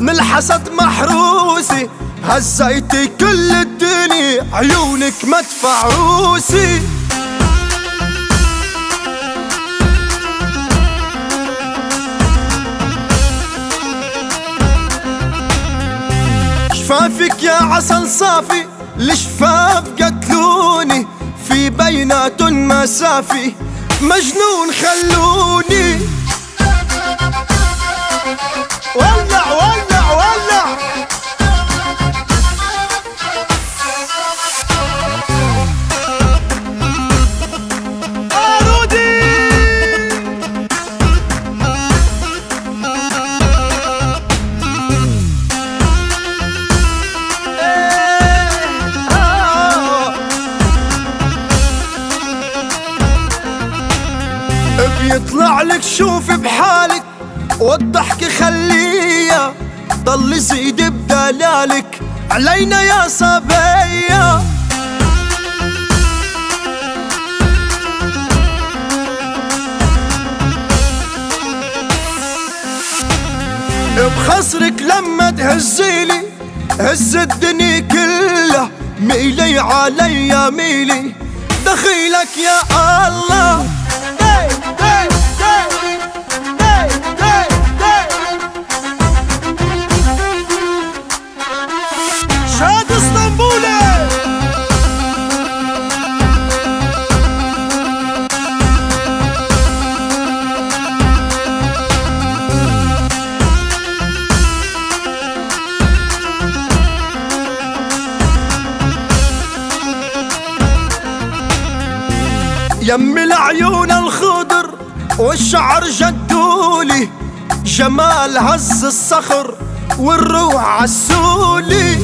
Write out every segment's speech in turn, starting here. من الحسد محروسي، هزيتي كل الدنيا، عيونك مدفع روسي. شفافك يا عسل صافي، الشفاف قتلوني، في بيناتن مسافي، مجنون خلوني. ولع ولع ولع، أرودي بيطلع لك شوفي بحالك، والضحك خليها ضل زيد بدلالك علينا يا صبية. بخصرك لما تهزيلي، هز الدنيا كلها، ميلي علي ميلي، دخيلك يا الله. يم العيون الخضر والشعر جدولي، جمال هز الصخر والروح عسولي.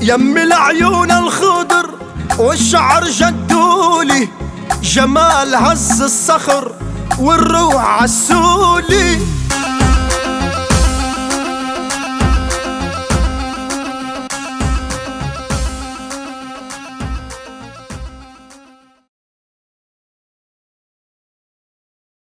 يم العيون الخضر والشعر جدولي، جمال هز الصخر والروح عسولي.